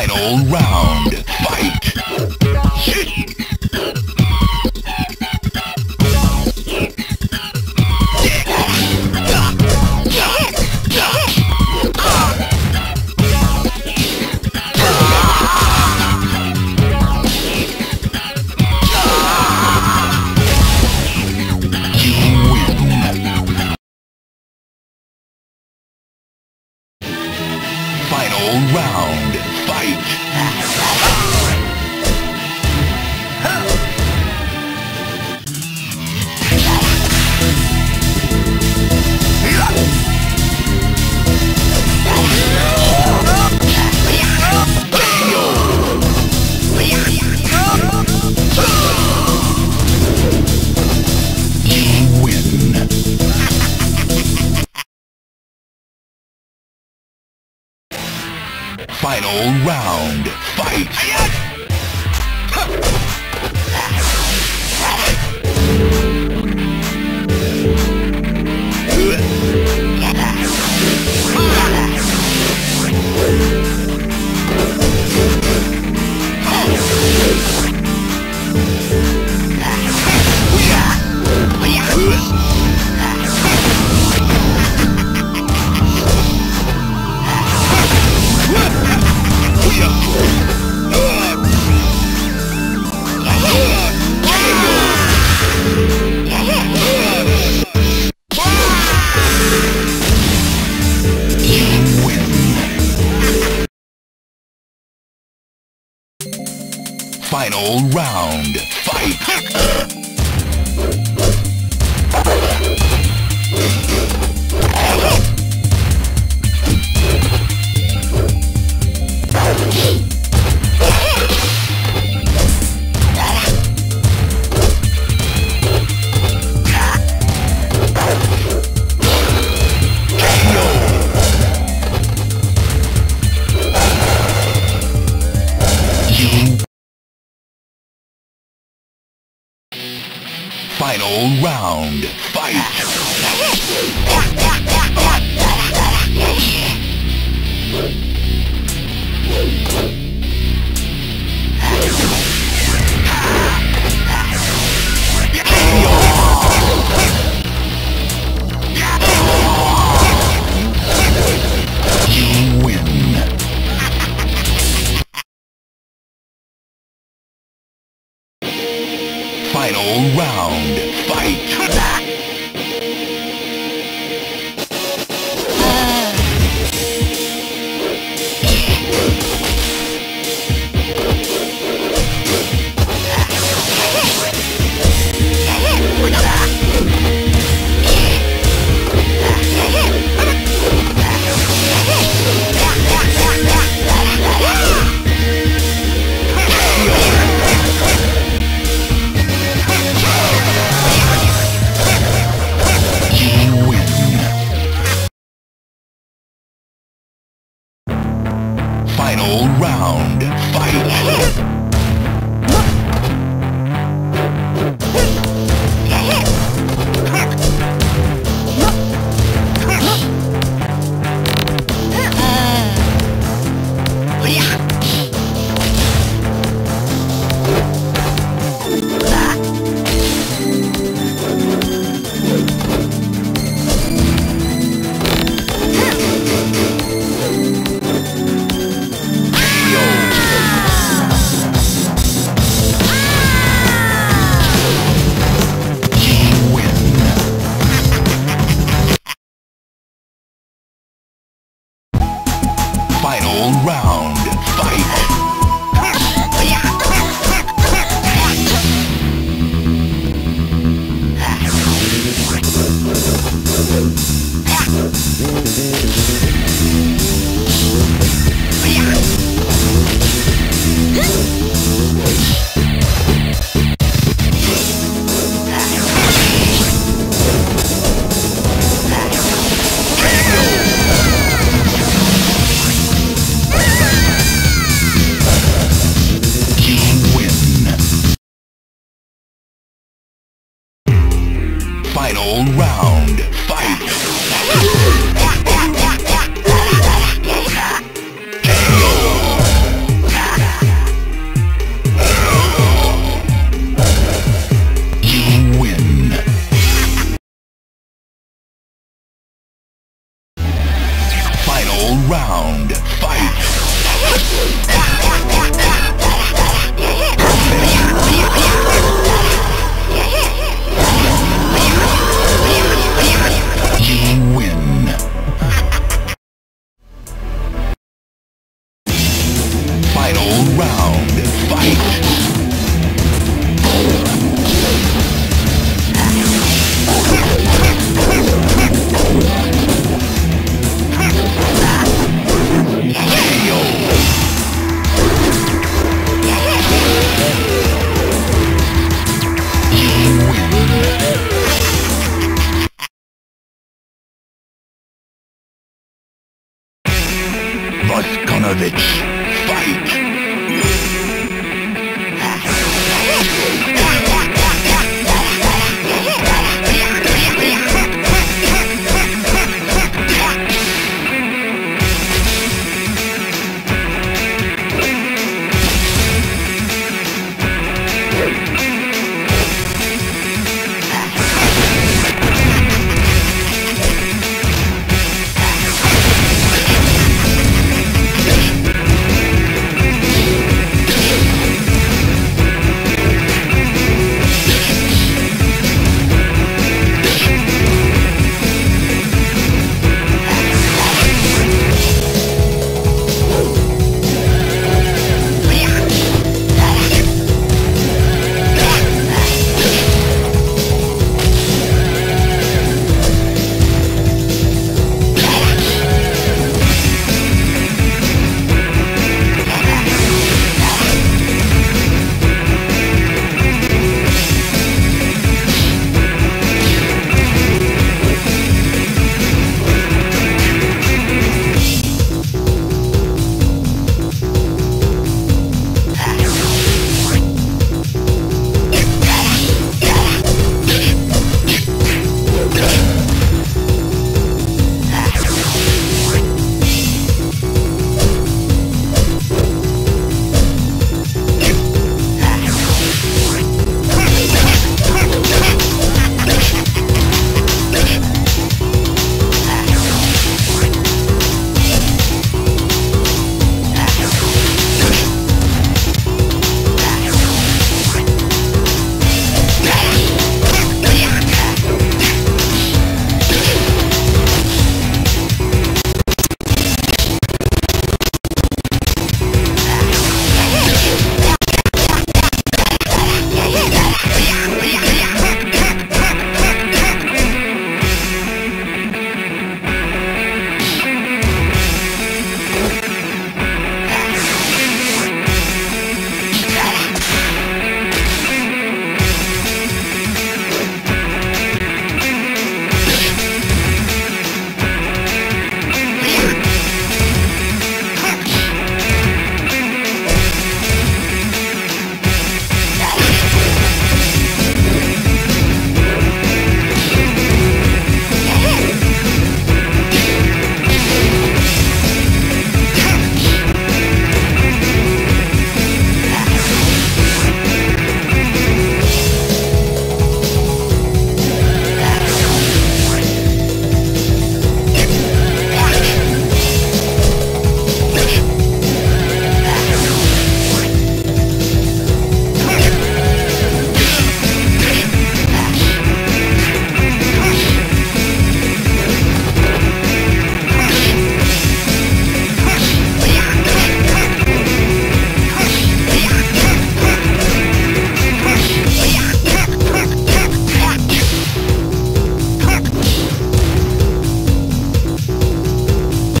Final round, fight! Round fight. Final round, fight! Final round, fight! Final round, fight! Final round, fight! Final round, fight! Final round, fight! Final round, fight! You win! Final round, fight! Vojkonovic, fight!